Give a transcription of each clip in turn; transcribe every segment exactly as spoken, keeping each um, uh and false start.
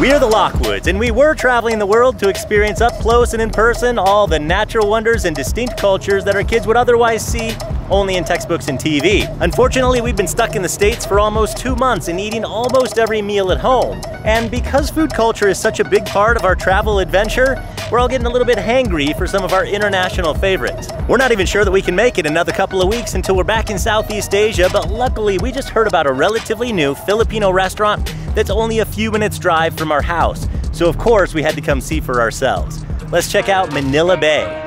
We're the Lockwoods, and we were traveling the world to experience up close and in person all the natural wonders and distinct cultures that our kids would otherwise see only in textbooks and T V. Unfortunately, we've been stuck in the States for almost two months and eating almost every meal at home. And because food culture is such a big part of our travel adventure, we're all getting a little bit hangry for some of our international favorites. We're not even sure that we can make it another couple of weeks until we're back in Southeast Asia, but luckily we just heard about a relatively new Filipino restaurant that's only a few minutes drive from our house. So of course we had to come see for ourselves. Let's check out Manila Bay.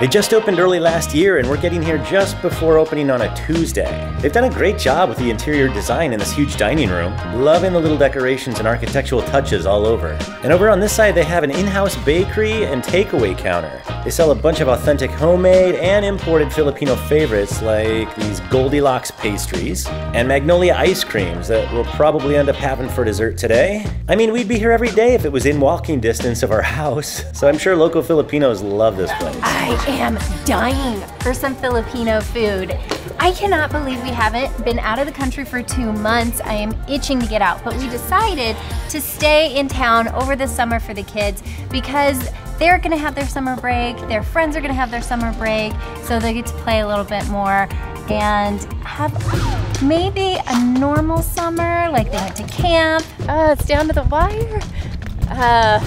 They just opened early last year and we're getting here just before opening on a Tuesday. They've done a great job with the interior design in this huge dining room. Loving the little decorations and architectural touches all over. And over on this side they have an in-house bakery and takeaway counter. They sell a bunch of authentic homemade and imported Filipino favorites like these Goldilocks pastries and Magnolia ice creams that we'll probably end up having for dessert today. I mean, we'd be here every day if it was in walking distance of our house. So I'm sure local Filipinos love this place. I I am dying for some Filipino food. I cannot believe we haven't been out of the country for two months. I am itching to get out, but we decided to stay in town over the summer for the kids because they're gonna have their summer break, their friends are gonna have their summer break, so they get to play a little bit more and have maybe a normal summer, like they went to camp. Oh, it's down to the wire. Uh,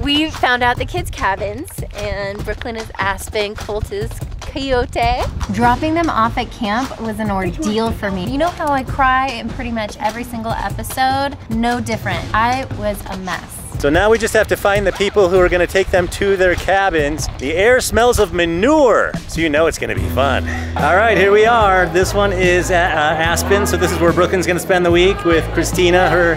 We found out the kids' cabins, and Brooklyn is Aspen, Colt is Coyote. Dropping them off at camp was an ordeal for me. You know how I cry in pretty much every single episode? No different. I was a mess. So now we just have to find the people who are gonna take them to their cabins. The air smells of manure, so you know it's gonna be fun. All right, here we are. This one is at, uh, Aspen, so this is where Brooklyn's gonna spend the week with Christina, her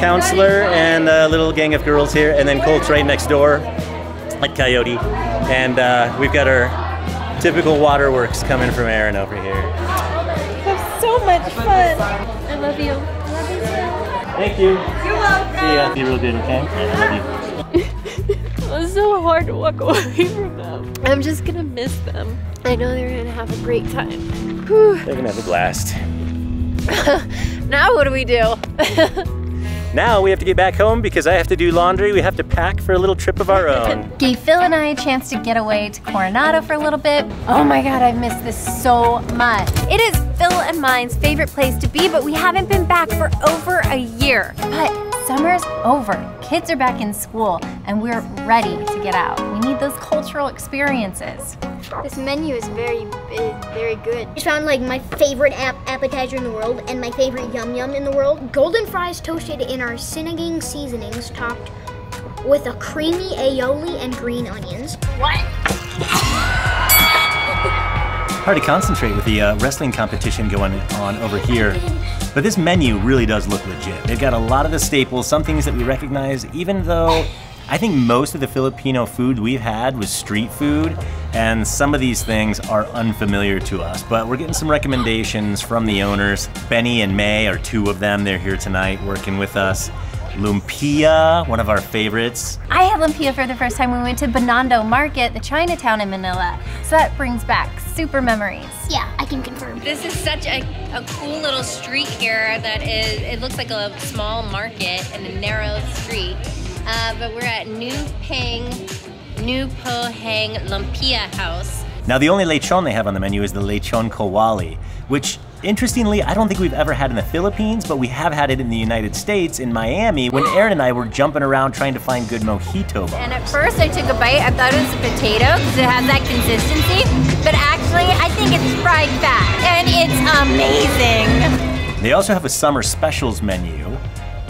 counselor, and a little gang of girls here, and then Colt's right next door at Coyote. And uh, we've got our typical waterworks coming from Aaron over here. That's so much fun. I love you. I love you too. Thank you. You're welcome. See you. Be real good, okay? I love you. It was so hard to walk away from them. I'm just gonna miss them. I know they're gonna have a great time. Whew. They're gonna have a blast. Now what do we do? Now we have to get back home because I have to do laundry. We have to pack for a little trip of our own. Gave Phil and I a chance to get away to Coronado for a little bit. Oh my God, I've missed this so much. It is Phil and mine's favorite place to be, but we haven't been back for over a year. But summer's over. Kids are back in school and we're ready to get out. We need those cultural experiences. This menu is very, very good. I found like my favorite ap appetizer in the world and my favorite yum yum in the world. Golden fries toasted in our Sinigang seasonings topped with a creamy aioli and green onions. What? Hard to concentrate with the uh, wrestling competition going on over here. But this menu really does look legit. They've got a lot of the staples, some things that we recognize, even though I think most of the Filipino food we've had was street food, and some of these things are unfamiliar to us, but we're getting some recommendations from the owners. Benny and May are two of them. They're here tonight working with us. Lumpia, one of our favorites. I had lumpia for the first time when we went to Binondo Market, the Chinatown in Manila. So that brings back super memories. Yeah, I can confirm. This is such a, a cool little street here that is, it looks like a small market in a narrow street. Uh, but we're at New Peng, New Peng Lumpia House. Now the only lechon they have on the menu is the lechon kawali, which interestingly, I don't think we've ever had in the Philippines, but we have had it in the United States, in Miami, when Aaron and I were jumping around trying to find good mojito bars. And at first I took a bite, I thought it was a potato, because it has that consistency, but actually I think it's fried fat, and it's amazing. They also have a summer specials menu.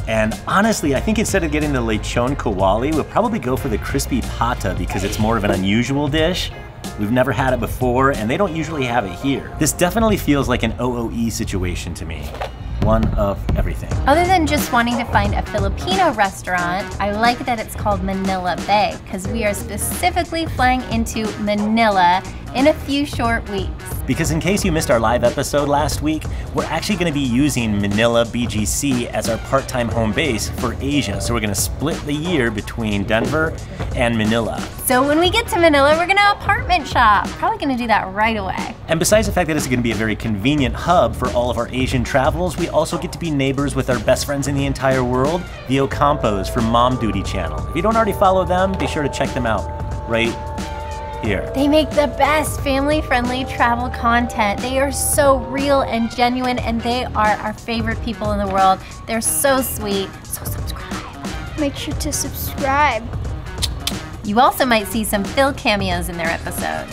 And honestly, I think instead of getting the lechon kawali, we'll probably go for the crispy pata because it's more of an unusual dish. We've never had it before, and they don't usually have it here. This definitely feels like an O O E situation to me. One of everything. Other than just wanting to find a Filipino restaurant, I like that it's called Manila Bay because we are specifically flying into Manila in a few short weeks. because in case you missed our live episode last week, we're actually going to be using Manila B G C as our part-time home base for Asia. So we're going to split the year between Denver and Manila. So when we get to Manila, we're going to apartment shop. Probably going to do that right away. And besides the fact that it's going to be a very convenient hub for all of our Asian travels, we also get to be neighbors with our best friends in the entire world, the Ocampos from Mom Duty Channel. If you don't already follow them, be sure to check them out right here. They make the best family-friendly travel content. They are so real and genuine, and they are our favorite people in the world. They're so sweet. So subscribe. Make sure to subscribe. You also might see some Phil cameos in their episode.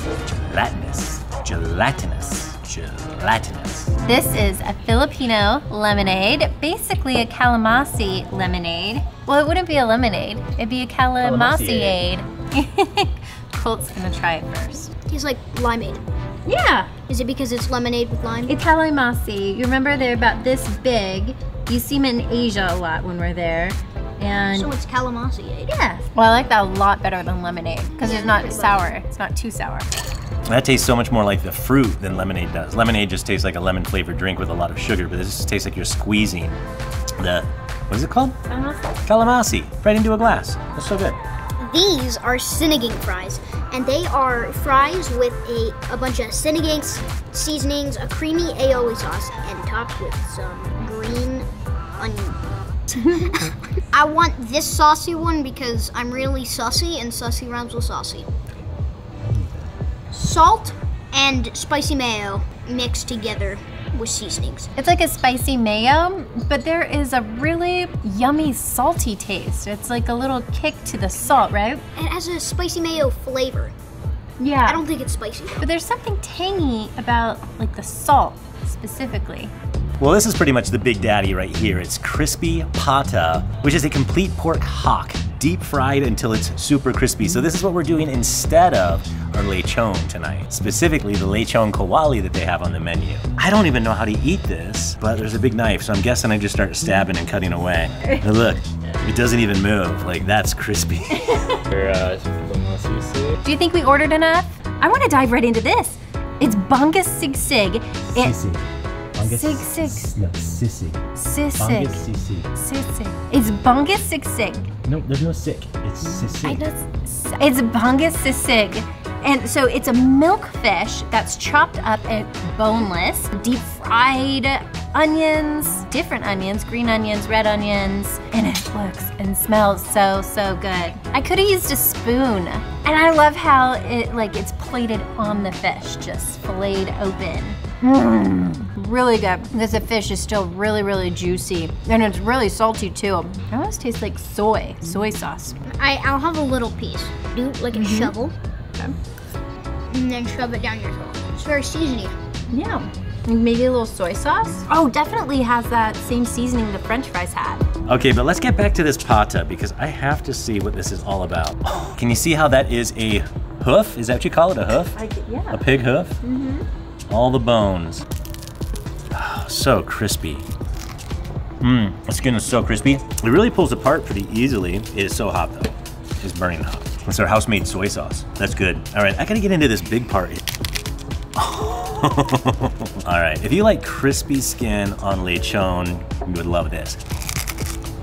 Gelatinous, gelatinous, gelatinous. This is a Filipino lemonade, basically a calamansi lemonade. Well, it wouldn't be a lemonade. It'd be a calamansiade. Colt's gonna try it first. Tastes like limeade. Yeah. Is it because it's lemonade with lime? It's calamansi. You remember they're about this big. You see them in Asia a lot when we're there. And so it's calamansi. Yeah. Well, I like that a lot better than lemonade because yeah, it's not sour. Much. It's not too sour. That tastes so much more like the fruit than lemonade does. Lemonade just tastes like a lemon flavored drink with a lot of sugar, but this just tastes like you're squeezing the, what is it called? Calamansi. Calamansi, right into a glass. That's so good. These are Sinigang fries, and they are fries with a, a bunch of Sinigang seasonings, a creamy aioli sauce, and topped with some green onions. I want this saucy one because I'm really saucy, and saucy rhymes with saucy. Salt and spicy mayo mixed together with seasonings. It's like a spicy mayo, but there is a really yummy salty taste. It's like a little kick to the salt, right? It has a spicy mayo flavor. Yeah. I don't think it's spicy though. But there's something tangy about like the salt specifically. Well, this is pretty much the big daddy right here. It's Crispy Pata, which is a complete pork hock, deep fried until it's super crispy. So this is what we're doing instead of our lechon tonight, specifically the lechon kawali that they have on the menu. I don't even know how to eat this, but there's a big knife, so I'm guessing I just start stabbing and cutting away. And look, it doesn't even move. Like, that's crispy. Do you think we ordered enough? I want to dive right into this. It's Bangus Sisig. Sisig. Sisig. Sisig. No, sisig. Sisig. Bangus sisig. Sisig. It's Bangus Sisig. No, there's no sick. It's sisig. I know, it's Bangus Sisig. And so it's a milk fish that's chopped up and boneless, deep fried onions, different onions, green onions, red onions, and it looks and smells so, so good. I could have used a spoon. And I love how it, like, it's plated on the fish, just filleted open. Mmm, really good. Because the fish is still really, really juicy. And it's really salty too. It almost tastes like soy, soy sauce. I, I'll have a little piece. Do like a mm-hmm. shovel. Okay. And then shove it down your throat. It's very seasoning. Yeah. Maybe a little soy sauce. Oh, definitely has that same seasoning the French fries had. Okay, but let's get back to this pata because I have to see what this is all about. Oh, can you see how that is a hoof? Is that what you call it, a hoof? I, yeah. A pig hoof? Mm-hmm. All the bones. Oh, so crispy. Mmm, the skin is so crispy. It really pulls apart pretty easily. It is so hot though. It's burning hot. It's our house-made soy sauce. That's good. All right, I gotta get into this big part. Oh. All right, if you like crispy skin on lechon, you would love this.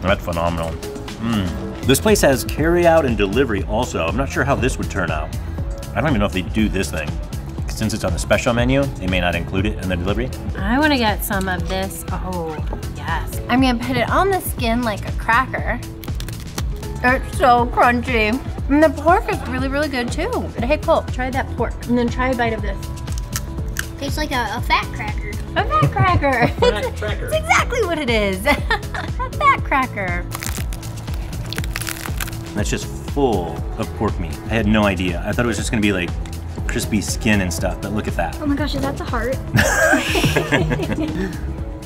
That's phenomenal. Mmm. This place has carry out and delivery also. I'm not sure how this would turn out. I don't even know if they do this thing. Since it's on the special menu, they may not include it in the delivery. I want to get some of this. Oh, yes. I'm going to put it on the skin like a cracker. It's so crunchy. And the pork is really, really good too. But hey, Colt, try that pork. And then try a bite of this. Tastes like a, a fat cracker. A fat cracker. Fat cracker. That's exactly what it is. A fat cracker. That's just full of pork meat. I had no idea. I thought it was just going to be like crispy skin and stuff, but look at that. Oh my gosh, is that the heart?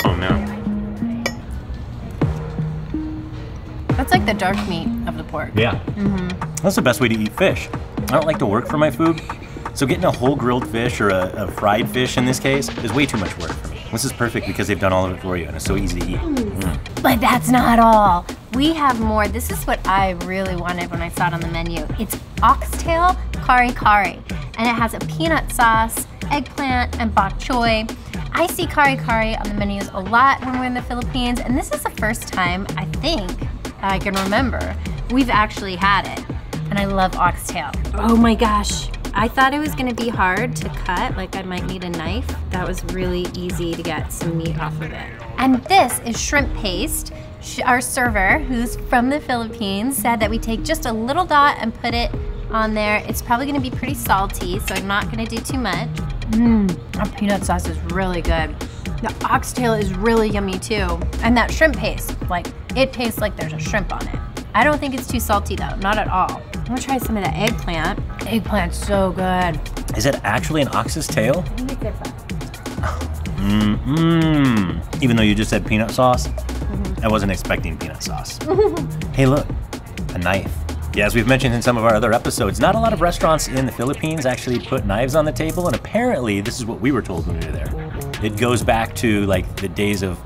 Oh no. That's like the dark meat of the pork. Yeah. Mm-hmm. That's the best way to eat fish. I don't like to work for my food, so getting a whole grilled fish or a, a fried fish in this case is way too much work for me. This is perfect because they've done all of it for you and it's so easy to eat. Mm. But that's not all. We have more. This is what I really wanted when I saw it on the menu. It's oxtail kare kare. And it has a peanut sauce eggplant, and bok choy. I see kare kare on the menus a lot when we're in the Philippines, and this is the first time, I think, I can remember, we've actually had it. And I love oxtail. Oh my gosh. I thought it was gonna be hard to cut, like I might need a knife. That was really easy to get some meat off of it. And this is shrimp paste. Our server, who's from the Philippines, said that we take just a little dot and put it on there. It's probably gonna be pretty salty, so I'm not gonna do too much. Mmm, that peanut sauce is really good. The oxtail is really yummy too. And that shrimp paste, like, it tastes like there's a shrimp on it. I don't think it's too salty though, not at all. I'm gonna try some of the eggplant. Eggplant's so good. Is it actually an ox's tail? I think it's eggplant. Mm-mm. Even though you just said peanut sauce, mm-hmm. I wasn't expecting peanut sauce. Hey look, a knife. Yeah, as we've mentioned in some of our other episodes, not a lot of restaurants in the Philippines actually put knives on the table, and apparently this is what we were told when we were there. It goes back to like the days of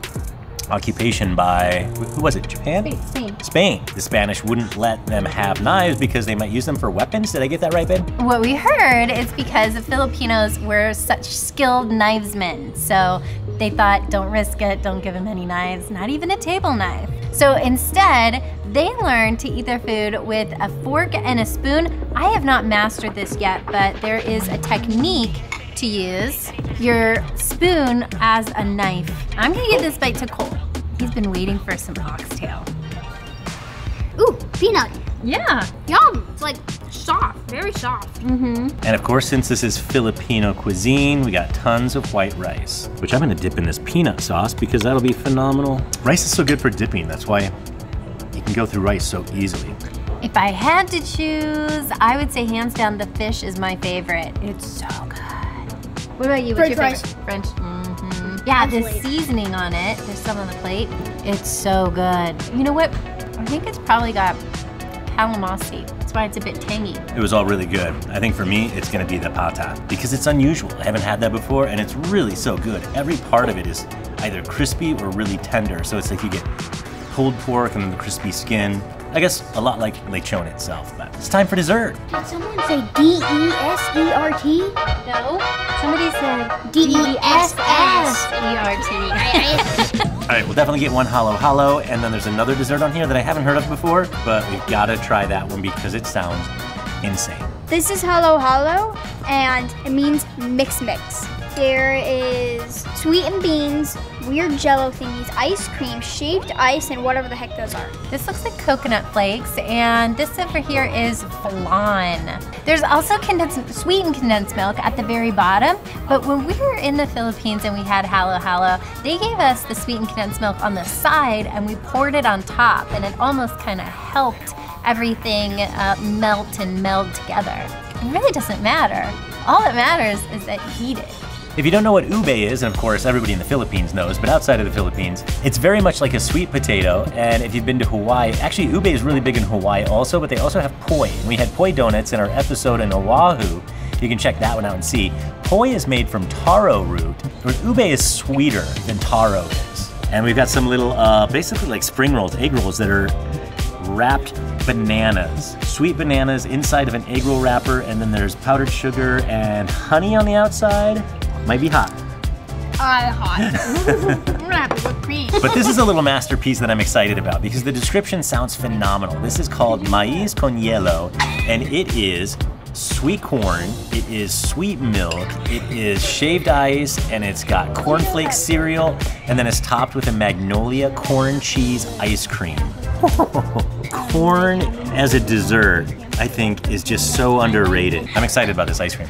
occupation by, who was it, Japan? Spain. Spain. The Spanish wouldn't let them have knives because they might use them for weapons. Did I get that right, babe? What we heard is because the Filipinos were such skilled knivesmen. So they thought, don't risk it, don't give them any knives, not even a table knife. So instead, they learned to eat their food with a fork and a spoon. I have not mastered this yet, but there is a technique to use your spoon as a knife. I'm gonna give this bite to Colt. He's been waiting for some oxtail. Ooh, peanut. Yeah. Yum, it's like soft, very soft. Mm-hmm. And of course, since this is Filipino cuisine, we got tons of white rice, which I'm gonna dip in this peanut sauce because that'll be phenomenal. Rice is so good for dipping, that's why you can go through rice so easily. If I had to choose, I would say hands down the fish is my favorite. It's so good. What about you? What's your favorite? French. Mm-hmm. Yeah, the seasoning on it. There's some on the plate. It's so good. You know what? I think it's probably got calamansi. That's why it's a bit tangy. It was all really good. I think for me, it's gonna be the pata because it's unusual. I haven't had that before, and it's really so good. Every part of it is either crispy or really tender. So it's like you get pulled pork and the crispy skin. I guess a lot like lechon itself, but it's time for dessert. Did someone say D E S E R T? No, somebody said D E S S E R T. All right, we'll definitely get one Halo Halo, and then there's another dessert on here that I haven't heard of before, but we've gotta try that one because it sounds insane. This is Halo Halo, and it means mix mix. There is sweetened beans, weird jello thingies, ice cream, shaved ice, and whatever the heck those are. This looks like coconut flakes, and this over here is flan. There's also condensed, sweetened condensed milk at the very bottom, but when we were in the Philippines and we had Halo Halo, they gave us the sweetened condensed milk on the side, and we poured it on top, and it almost kind of helped everything uh, melt and meld together. It really doesn't matter. All that matters is that you eat it. If you don't know what ube is, and of course everybody in the Philippines knows, but outside of the Philippines, it's very much like a sweet potato, and if you've been to Hawaii, actually ube is really big in Hawaii also, but they also have poi. And we had poi donuts in our episode in Oahu. You can check that one out and see. Poi is made from taro root, whereas ube is sweeter than taro is. And we've got some little, uh, basically like spring rolls, egg rolls that are wrapped bananas. Sweet bananas inside of an egg roll wrapper, and then there's powdered sugar and honey on the outside. Might be hot. I uh, hot. I'm gonna have to whip cream. But this is a little masterpiece that I'm excited about because the description sounds phenomenal. This is called Mais Con Hielo, and it is sweet corn, it is sweet milk, it is shaved ice, and it's got cornflake cereal, and then it's topped with a Magnolia corn cheese ice cream. Corn as a dessert, I think, is just so underrated. I'm excited about this ice cream.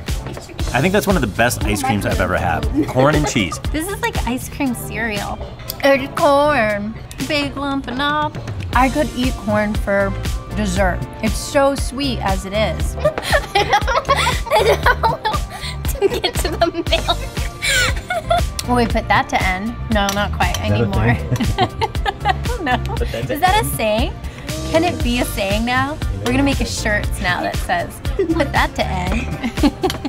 I think that's one of the best ice creams I've ever had. Corn and cheese. This is like ice cream cereal. It's corn, big lumpin' up. I could eat corn for dessert. It's so sweet as it is. I don't know to get to the milk. Will we put that to end? No, not quite. I need more. I don't know. Is that a saying? Can it be a saying now? We're gonna make a shirt now that says, put that to end.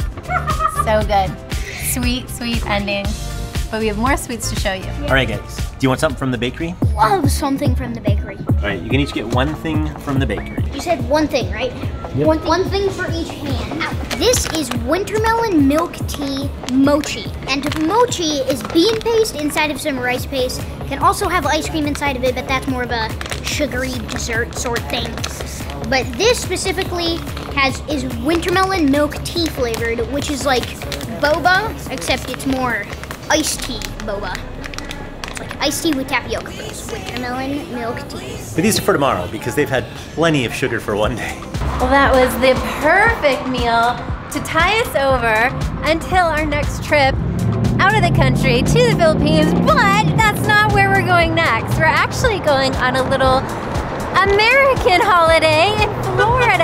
So good. Sweet, sweet ending. But we have more sweets to show you. Yeah. All right, guys. Do you want something from the bakery? Love something from the bakery. All right, you can each get one thing from the bakery. You said one thing, right? Yep. One, one thing for each hand. Ow. This is wintermelon milk tea mochi. And mochi is bean paste inside of some rice paste. Can also have ice cream inside of it, but that's more of a sugary dessert sort thing. But this specifically has is wintermelon milk tea flavored, which is like boba, except it's more iced tea boba. It's like iced tea with tapioca, but it's wintermelon milk tea. But these are for tomorrow, because they've had plenty of sugar for one day. Well, that was the perfect meal to tie us over until our next trip out of the country to the Philippines, but that's not where we're going next. We're actually going on a little American holiday in Florida.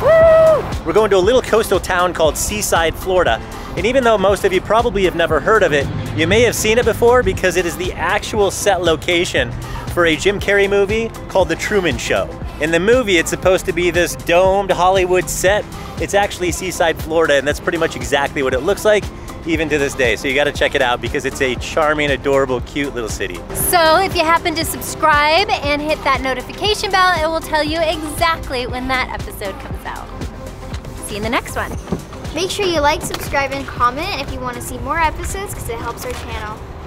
Woo! We're going to a little coastal town called Seaside, Florida. And even though most of you probably have never heard of it, you may have seen it before because it is the actual set location for a Jim Carrey movie called The Truman Show. In the movie, it's supposed to be this domed Hollywood set. It's actually Seaside, Florida, and that's pretty much exactly what it looks like, even to this day. So you gotta check it out because it's a charming, adorable, cute little city. So if you happen to subscribe and hit that notification bell, it will tell you exactly when that episode comes out. See you in the next one. Make sure you like, subscribe, and comment if you want to see more episodes because it helps our channel.